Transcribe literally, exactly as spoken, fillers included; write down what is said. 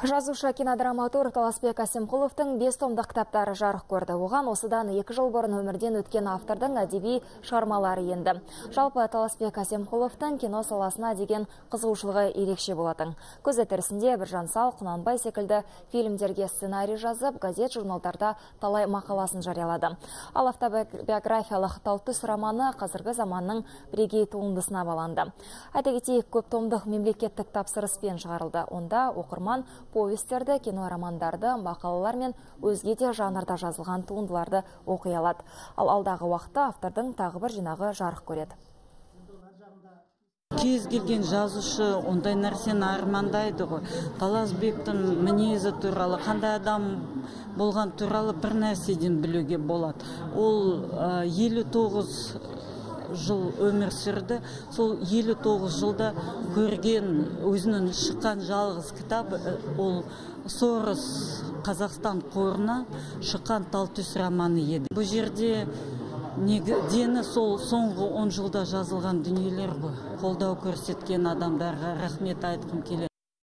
Жазушы кинодраматург Таласбек Әсемқұловтың бес томдық кітаптары жарық көрді. Оған осыдан екі жыл бұрын өмірден өткен автордың әдеби шығармалары енді. Жалпы Таласбек Әсемқұловтың кино саласына деген қызығушылығы ерекше болатын. Көзі тірісінде бір Жансал Құнанбай секілді фильмдерге сценарий жазып, газет журналдарда талай мақаласын жариялады. Ал автобиографиялық «Талтүс» романы қазіргі заманның бірегей туындысына баланды. Айта кетейік, көп томдық мемлекеттік тапсырыспен шығарылды. Онда оқырман повестерді, киноромандарды, мақалалар мен өзге де жанрда жазылған туындыларды оқи алады. Ал алдағы уақытта автордың тағы бір жинағы жарық көреді. Кез келген жазушы ондай нәрсені армандайды ғой. Таласбектің мінезі туралы, қандай адам болған туралы бір нәрседен білуге болады. Ол елу тоғыз жыл өмір сүрді. Сол елу тоғыз жылда көрген өзінің шыққан жалғыз кітап ол Сорос Қазақстан қорына шыққан «Талтүс» романы еді. Бұл жерде дені сол соңғы он жылда жазылған дүниелер ғой. Қолдау көрсеткен адамдарға рахмет айтқым келеді.